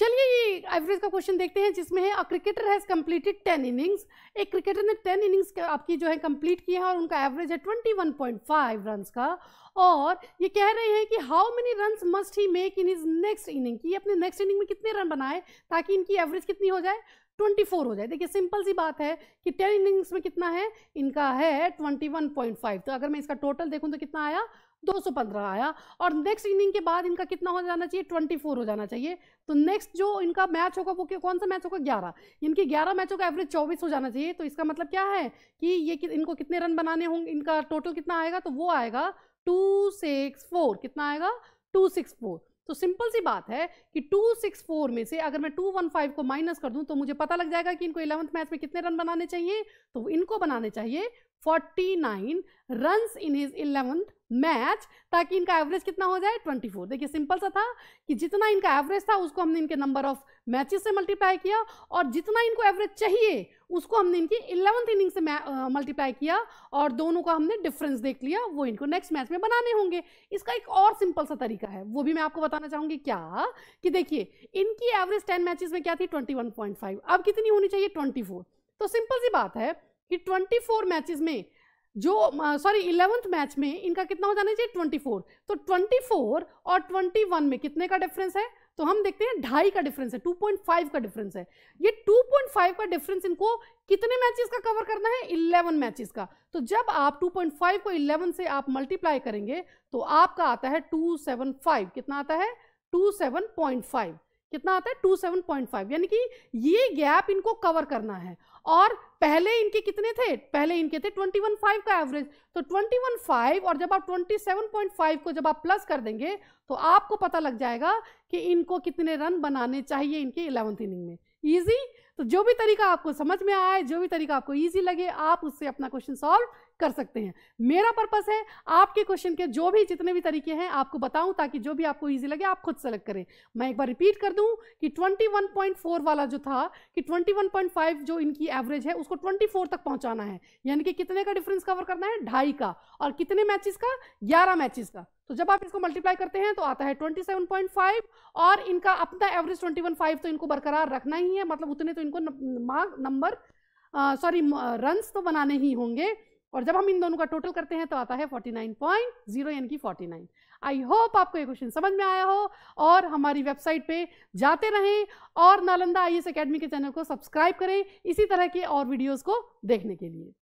चलिए ये एवरेज का क्वेश्चन देखते हैं जिसमें है a cricketer has completed 10 innings. एक क्रिकेटर ने 10 इनिंग्स आपकी जो है कंप्लीट किए हैं और उनका एवरेज है 21.5 रन्स का। और ये कह रहे हैं कि how many runs must he make in his next inning, कि अपने नेक्स्ट इनिंग में कितने रन बनाए ताकि इनकी एवरेज कितनी हो जाए, 24 हो जाए। देखिए सिंपल सी बात है कि 10 इनिंग्स में कितना है, इनका है 21.5। तो अगर मैं इसका टोटल देखूँ तो कितना आया, 215 आया। और नेक्स्ट इनिंग के बाद इनका कितना हो जाना चाहिए, 24 हो जाना चाहिए। तो नेक्स्ट जो इनका मैच होगा वो कौन सा मैच होगा, 11। इनके 11 मैचों का एवरेज 24 हो जाना चाहिए। तो इसका मतलब क्या है कि ये इनको कितने रन बनाने होंगे, इनका टोटल कितना आएगा, तो वो आएगा 264। कितना आएगा, 264। तो सिंपल सी बात है कि 264 में से अगर मैं 215 को माइनस कर दूं तो मुझे पता लग जाएगा कि इनको 11वें मैच में कितने रन बनाने चाहिए। तो इनको बनाने चाहिए 49 runs in his 11th match, ताकि इनका एवरेज कितना हो जाए, 24। देखिए सिंपल सा था कि जितना इनका एवरेज था उसको हमने इनके नंबर ऑफ मैचेस से मल्टीप्लाई किया, और जितना इनको एवरेज चाहिए उसको हमने इनकी 11th इनिंग से मल्टीप्लाई किया, और दोनों का हमने डिफरेंस देख लिया, वो इनको नेक्स्ट मैच में बनाने होंगे। इसका एक और सिंपल सा तरीका है, वो भी मैं आपको बताना चाहूँगी। क्या कि देखिए इनकी एवरेज 10 मैचेस में क्या थी, 21.5। अब कितनी होनी चाहिए, 24। तो सिंपल सी बात है कि 24 मैचेस में जो 11वें मैच में इनका कितना हो जाना चाहिए, 24। तो 24 और 21 में कितने का डिफरेंस है, तो हम देखते हैं 2.5 का डिफरेंस है, 2.5 का डिफरेंस है। ये 2.5 का डिफरेंस इनको कितने मैचेस का कवर करना है, 11 मैचेस का। तो जब आप 2.5 को 11 से आप मल्टीप्लाई करेंगे तो आपका आता है 275। कितना आता है, 27.5। कितना आता है, 27.5। यानी कि ये गैप इनको कवर करना है। और पहले इनके कितने थे, पहले इनके थे 21.5 का एवरेज। तो 21.5 और जब आप 27.5 को जब आप प्लस कर देंगे तो आपको पता लग जाएगा कि इनको कितने रन बनाने चाहिए इनके 11th इनिंग में। ईजी। तो जो भी तरीका आपको समझ में आए, जो भी तरीका आपको ईजी लगे, आप उससे अपना क्वेश्चन सॉल्व कर सकते हैं। मेरा पर्पस है आपके क्वेश्चन के जो भी जितने भी तरीके हैं आपको बताऊं, ताकि जो भी आपको इजी लगे आप खुद सेलेक्ट करें। मैं एक बार रिपीट कर दूं कि 21.4 वाला जो था कि 21.5 जो इनकी एवरेज है उसको 24 तक पहुंचाना है, यानी कि कितने का डिफरेंस कवर करना है, 2.5 का। और कितने मैचेस का, 11 मैचेस का। तो जब आप इसको मल्टीप्लाई करते हैं तो आता है 27.5। और इनका अपना एवरेज 21.5 तो इनको बरकरार रखना ही है, मतलब उतने तो इनको रन्स तो बनाने ही होंगे। और जब हम इन दोनों का टोटल करते हैं तो आता है 49.0, यानी कि 49। आई होप आपको ये क्वेश्चन समझ में आया हो, और हमारी वेबसाइट पे जाते रहें और नालंदा IAS एकेडमी के चैनल को सब्सक्राइब करें इसी तरह के और वीडियोस को देखने के लिए।